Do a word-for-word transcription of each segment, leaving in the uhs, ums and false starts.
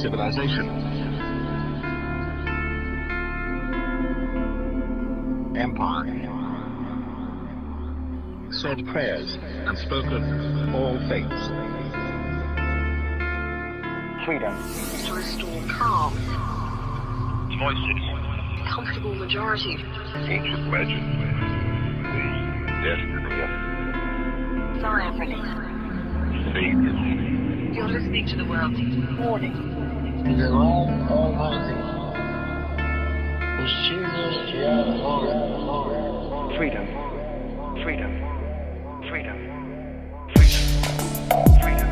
Civilization. Empire. Said prayers and spoken all faiths. Freedom. To restore calm. Voices. Comfortable majority. Ancient legend. The destiny of sovereignty. Faith. You're listening to the world. Warning. The Lord Almighty, who chooses the earth for freedom, freedom, freedom, freedom, freedom.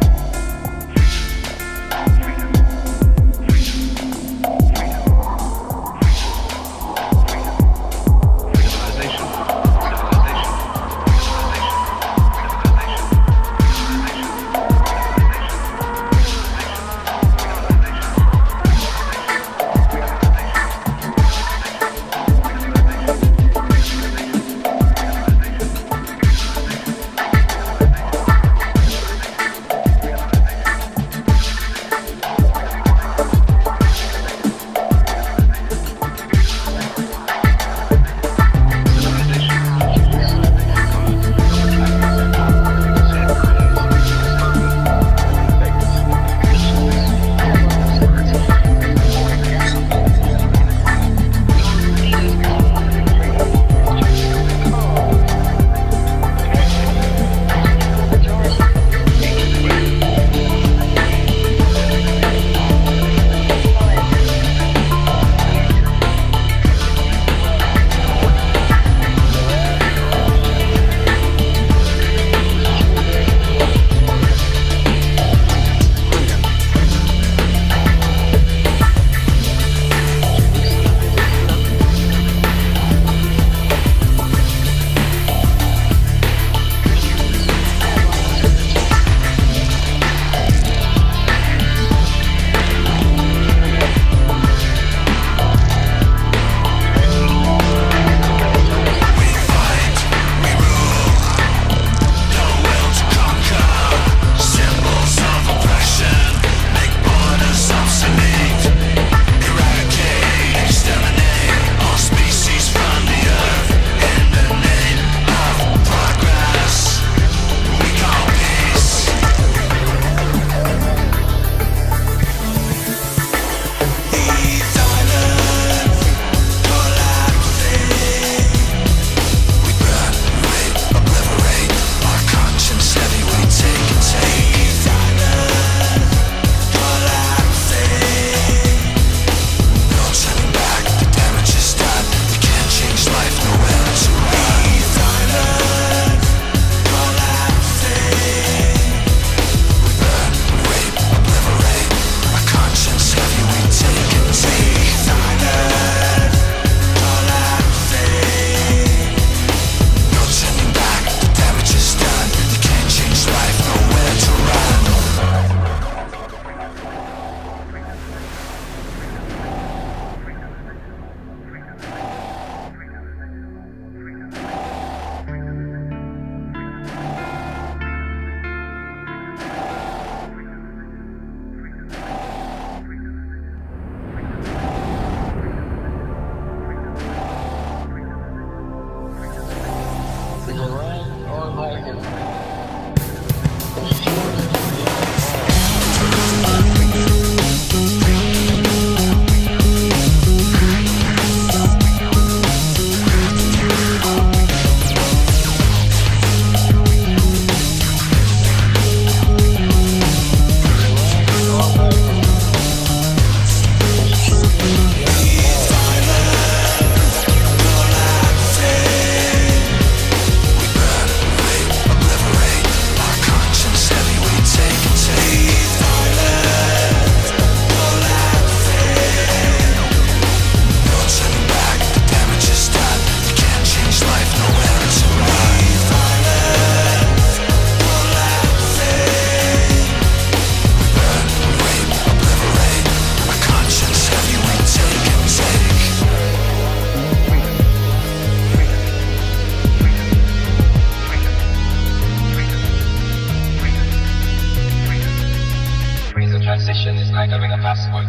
Transition is like having a password.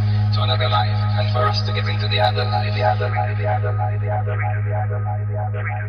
another life, and for us to get into the other life, the other life, the other life, the other life, the other life, the other life.